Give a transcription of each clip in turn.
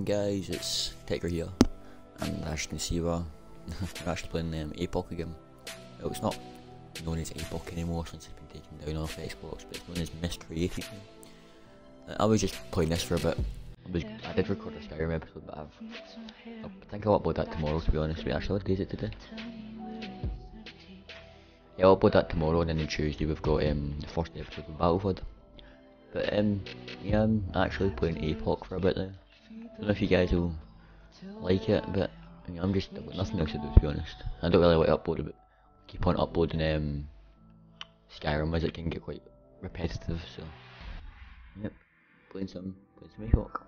going, guys? It's Teqrah here, and as you can see, we're actually playing the APOC again. Well, it's not known as APOC anymore since it's been taken down off Xbox, but it's known as Miscreated. I was just playing this for a bit. I did record a Skyrim episode, but I think I'll upload that tomorrow, to be honest. Wait, actually, what day is it today? Yeah, I'll upload that tomorrow, and then on Tuesday we've got the first episode of Battlefud. But yeah, I'm actually playing APOC for a bit now. I don't know if you guys will like it, but you know, I've got nothing else to do, to be honest. I don't really like to upload it, but keep on uploading Skyrim as it can get quite repetitive, so yep, playing some Mayhawk.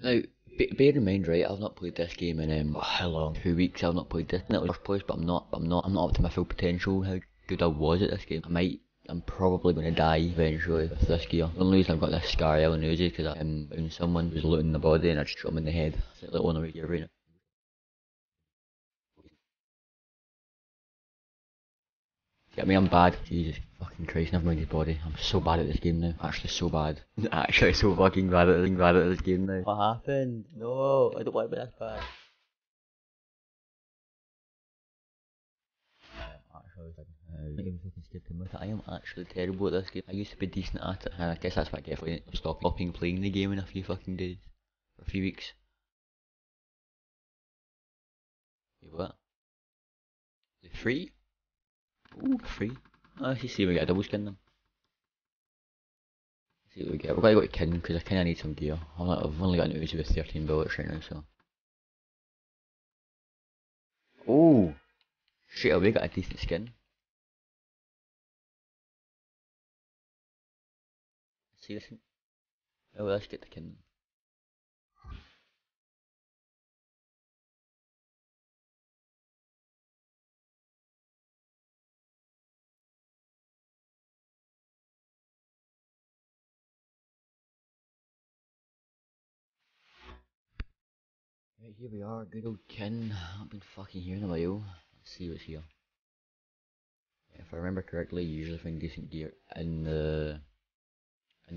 Now, bear in mind, right, I've not played this game in, how long? 2 weeks I've not played this in the first place, but I'm not up to my full potential, how good I was at this game. I'm probably going to die eventually with this gear. The only reason I've got this scar on Uzi because I found someone who's looting the body and I just shot him in the head. It's like the only gear right now. Get me, I'm bad. Jesus fucking Christ, never mind his body. I'm so bad at this game now. Actually so bad. Actually so fucking bad at this game now. What happened? No, I don't want to be that bad. I am actually terrible at this game. I used to be decent at it, and I guess that's why I get for stopping playing the game in a few fucking days. For a few weeks. Wait, what? Is it free? Ooh, free. Let's see if we get a double skin then. Let's see what we get. We're going to go to Kin because I kind of need some gear. I've only got an Uzi with 13 bullets right now, so. Oh! Straight away got a decent skin. See this? Oh, let's get the Kin. Right, here we are, good old Kin. I've been fucking here in a while. Let's see what's here. If I remember correctly, you usually find decent gear in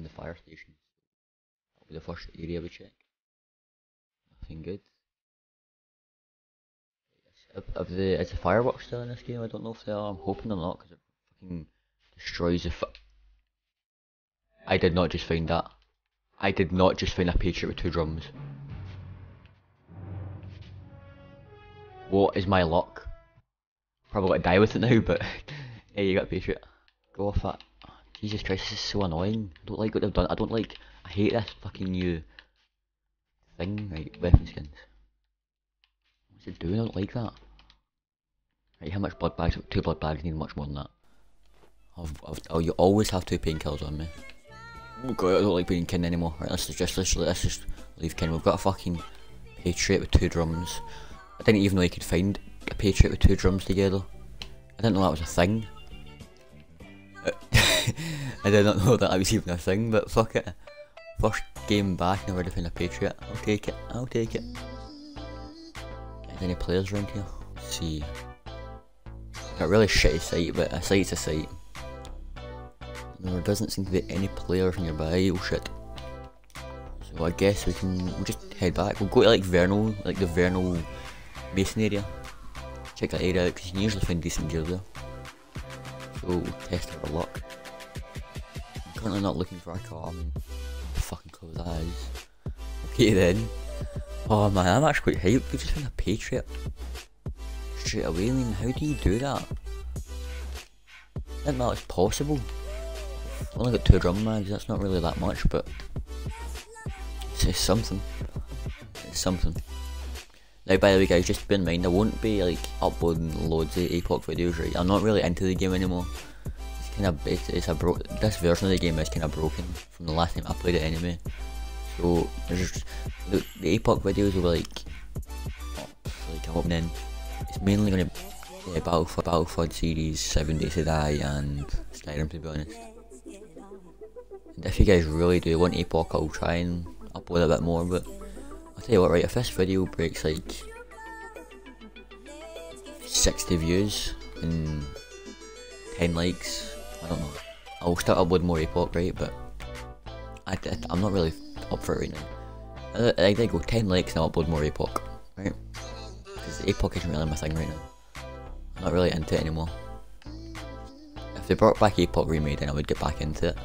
the fire station. That'll be the first area we check. Nothing good. Is the fireworks still in this game? I don't know if they are. I'm hoping they're not because it fucking destroys the I did not just find that. I did not just find a Patriot with 2 drums. What is my luck? Probably gonna die with it now, but hey, you got a Patriot. Go off that. Jesus Christ, this is so annoying. I don't like what they've done. I hate this fucking new thing. Right, weapon skins. What's it doing? I don't like that. Right, how much blood bags? 2 blood bags, need much more than that. You always have 2 painkillers on me. Oh god, I don't like being Kin anymore. Right, let's just leave Kin. We've got a fucking Patriot with 2 drums. I didn't even know you could find a Patriot with 2 drums together. I didn't know that was a thing. I did not know that was even a thing, but fuck it. First game back and I've already found a Patriot. I'll take it. Is any players around here? Let's see. Got a really shitty sight, but a sight's a sight. There doesn't seem to be any players nearby, oh shit. So I guess we'll just head back. We'll go to like Vernal, like the Vernal Basin area. Check that area out because you can usually find decent gear there. So we'll test our luck. I'm currently not looking for a car, I mean, fucking close eyes. Okay then. Oh man, I'm actually quite hyped. We just found a Patriot straight away. I mean, how do you do that? I didn't know that was possible. I've only got 2 drum mags, that's not really that much, but it's something. It's something. Now, by the way, guys, just bear in mind, I won't be like uploading loads of APOC videos, right? I'm not really into the game anymore. It's kind of this version of the game is kind of broken from the last time I played it anyway. So the APOC videos will be like opening. It's mainly going to be Battlefud series, 7 Days to Die, and Skyrim, to be honest. And if you guys really do want APOC, I'll try and upload a bit more, but I'll tell you what, right, if this video breaks like 60 views and 10 likes, I don't know, I'll start uploading more APOC, right, but I'm not really up for it right now. I think I'll go 10 likes and I'll upload more APOC, right, because APOC isn't really my thing right now. I'm not really into it anymore. If they brought back APOC Remade, then I would get back into it.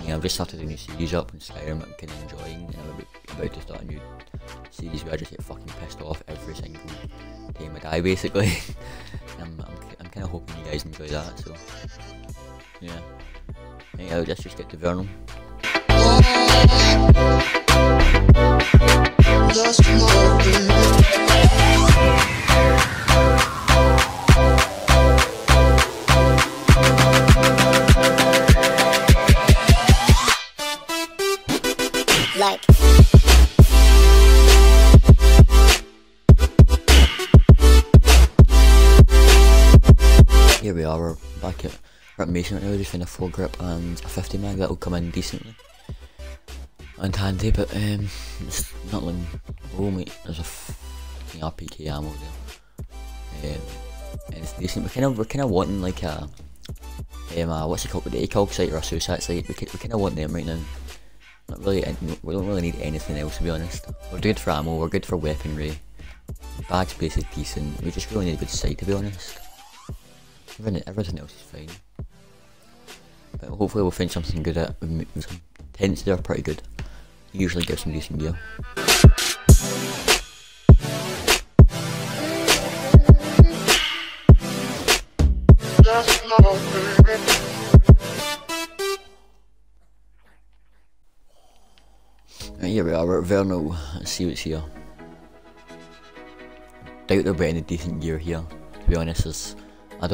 You know, I've just started a new series up in Skyrim that I'm kind of enjoying, and I'm about to start a new series where I just get fucking pissed off every single time I die, basically. I'm kind of hoping you guys enjoy that, so yeah. Anyhow, let's just get to Vernal. Here we are, we're back at Mason right now, just in a full grip and a 50 mag, that'll come in decently and handy, but it's not looking low, mate. There's a RPK ammo there, and it's decent. We're kind of wanting like a what's it called, the ACOG site or a SUSAT site, we kind of want them right now. Not really, we don't really need anything else, to be honest. We're good for ammo, we're good for weaponry, bag space is decent, we just really need a good site, to be honest. Everything else is fine. But hopefully we'll find something good at tents, they're pretty good. Usually get some decent gear. Right, here we are, we're at Vernal. Let's see what's here. Doubt there'll be any decent gear here, to be honest. If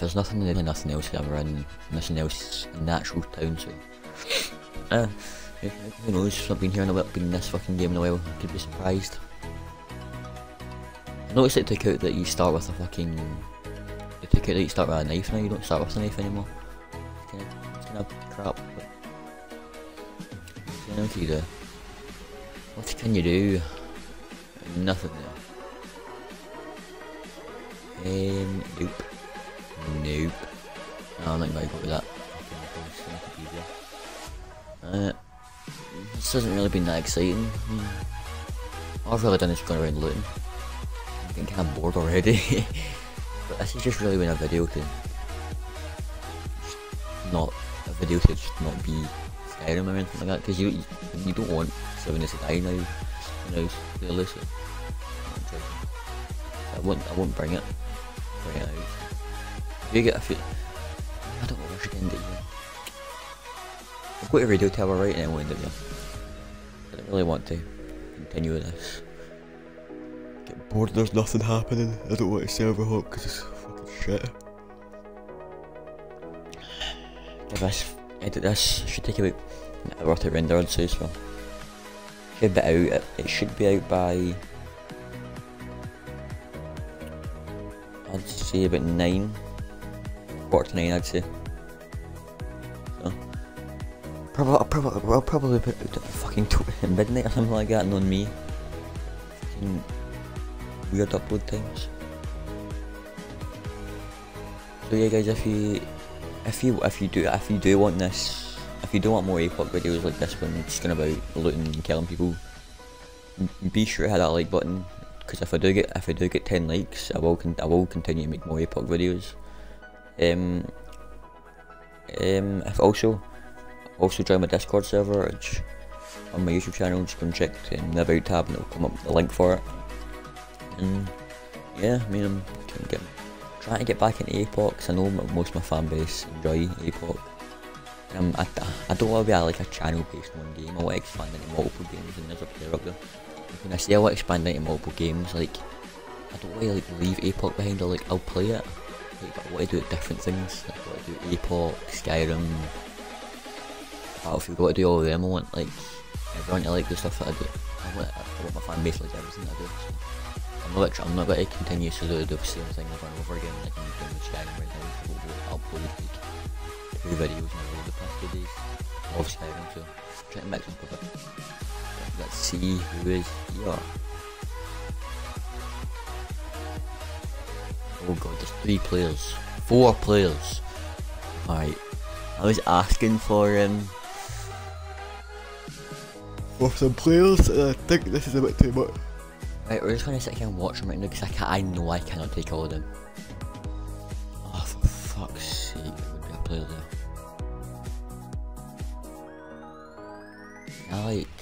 there's nothing, there's nothing else to ever run, nothing else in the actual town, so who knows, I've been hearing about being in this fucking game in a while, I could be surprised. I noticed it took out that you start with a fucking, it took out that you start with a knife now, you don't start with a knife anymore. It's kind of crap, but what can you do? What can you do? Nothing there. Nope. Nope. No, I'm not going to go with that. This hasn't really been that exciting. All I've really done is going around looting. I'm getting kind of bored already. But this is just really when a video can just not be Skyrim or anything like that, because you don't want someone to die now. You know, really, so I won't bring it out. If you get a few, I don't know where I should end it here. I've got a radio tower right and then we'll end it here. I don't really want to continue with this. Get bored, there's nothing happening. I don't want to server hop because it's fucking shit. Edit this, it should take about an hour to render on SUSAT. Should be out, it should be out by, I'd say about 9, quarter to 9 I'd say. So, I'll probably put it fucking at midnight or something like that, and on me. Fucking weird upload times. So yeah guys, if you do want this, if you do want more APOC videos like this one, just going about looting and killing people, be sure to hit that like button. Because if I do get 10 likes, I will continue to make more APOC videos. If also join my Discord server on my YouTube channel. Just go and check the About tab, and it'll come up with the link for it. And yeah, I mean, I'm trying to get back into APOC, because I know most of my fan base enjoy APOC. I don't want to be like a channel based on one game. I want to expand into multiple games, and there's a player up there. When I say I want to expand into multiple games, like, I don't want to like leave APOC behind, or like I'll play it, like, but I want to do different things. Like, I want to do APOC, Skyrim, Battlefield, I want to do all of them. I want like everyone to like the stuff that I do. I want my fan base like everything that I do. So I'm not going to continue to do the same thing over and over again. Like I'm doing with Skyrim right now, so I'll upload like 2 videos in the past 2 days. of Skyrim, so try and maximum cover. Let's see who is here. Oh god, there's 3 players. 4 players. Alright. I was asking for some players, and I think this is a bit too much. Right, we're just gonna sit here and watch them right now, because I know I cannot take all of them. Oh, for fuck's sake, there would be a player there. I like...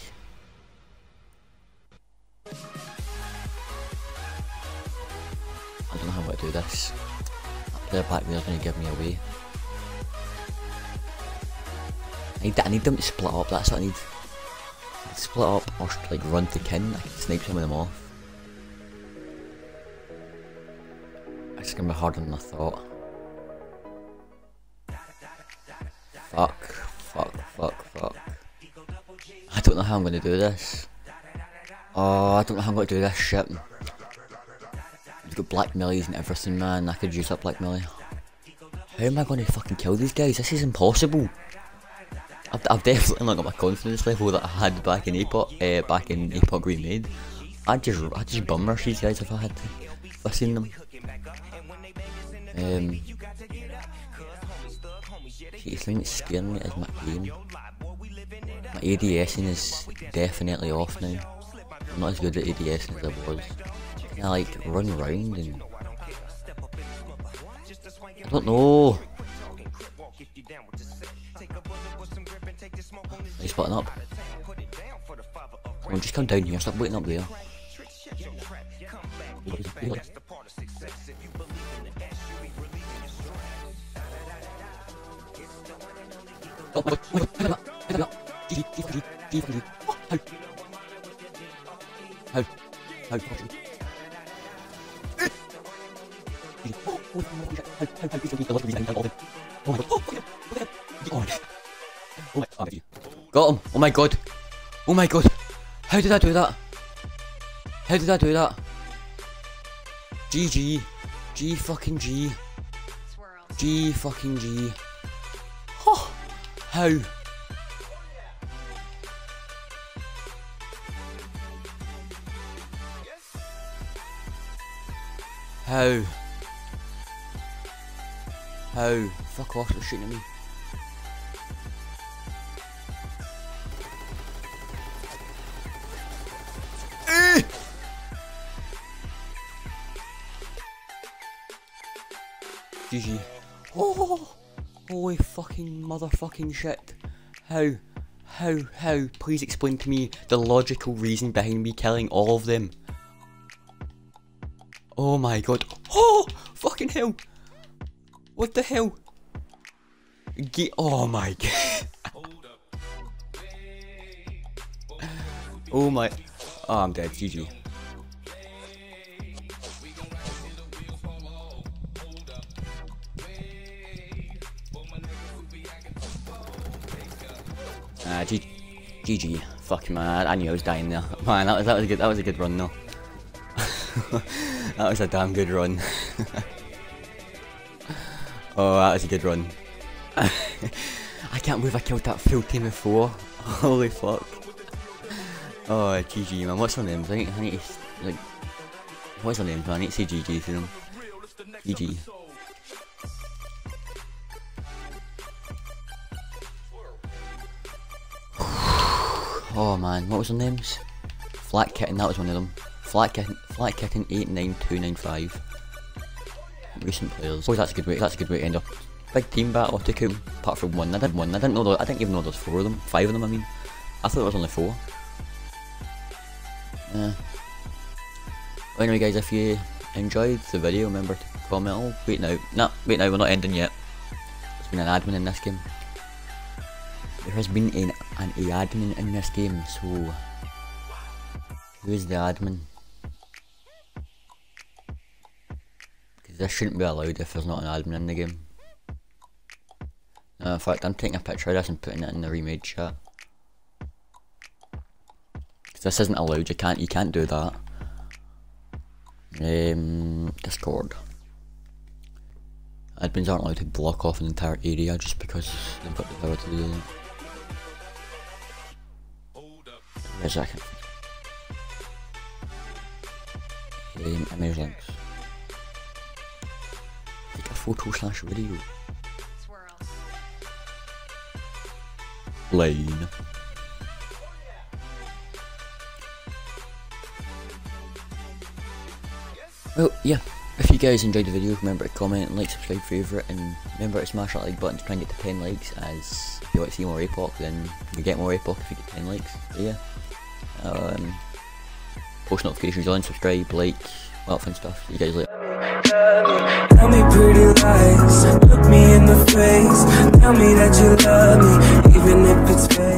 I don't know how to do this. That player back there is going to give me away. I need them to split up, that's what I need. Split up or like run to Kin. I can snipe some of them off. It's going to be harder than I thought. Fuck, fuck, fuck, fuck. I don't know how I'm going to do this. Oh, I don't know how I'm going to do this shit. I've got black melees and everything, man. I could use up black melee. How am I going to fucking kill these guys? This is impossible. I've definitely not got my confidence level that I had back in APOC, Remade. I'd just bum rush these guys if I had to. If I seen them. The thing that's scaring me is my aim. My ADSing is definitely off now. I'm not as good at ADSing as I was. And I like run around and I don't know. He's spotting up. Come on, just come down here, stop waiting up there. Got him! Oh my god! Oh my god! How did I do that? How did I do that? GG. G fucking G. G fucking G. Oh, how? How? How? Fuck off, they're shooting at me. GG. Oh, holy fucking motherfucking shit. How? Please explain to me the logical reason behind me killing all of them. Oh my god. Oh, fucking hell. What the hell? Oh my god. Oh my. Oh, I'm dead. GG. GG. Fuck man, I knew I was dying there. Man, that was a good run though. That was a damn good run. Oh, that was a good run. I can't believe I killed that full team of 4. Holy fuck. Oh, GG man, what's their names? I need to, like, what's their names man? I need to say GG to them. GG. Oh man, what was their names? Flat Kitten, that was one of them. Flat Kitten 89295. Recent players. Oh, that's a good way to end up. Big team battle, took out apart from one. I didn't even know there was 4 of them. 5 of them I mean. I thought there was only 4. Yeah. Well, anyway guys, if you enjoyed the video, remember to comment. Oh, wait now, we're not ending yet. There's been an admin in this game. There has been an admin in this game, so who is the admin? Because this shouldn't be allowed if there's not an admin in the game. No, in fact, I'm taking a picture of this and putting it in the remade chat. Because this isn't allowed. You can't do that. Discord. Admins aren't allowed to block off an entire area just because they've got the power to do that. in a second. Game image links. Take a photo slash video. Plane. Well, yeah. If you guys enjoyed the video, remember to comment, like, subscribe, favourite, and remember to smash that like button to try and get to 10 likes, as if you want to see more APOC, then you get more APOC if you get 10 likes, so yeah. Post notifications on, subscribe, like, all that fun stuff. See you guys later. Tell me pretty lies, look me in the face, tell me that you love me, even if it's fake.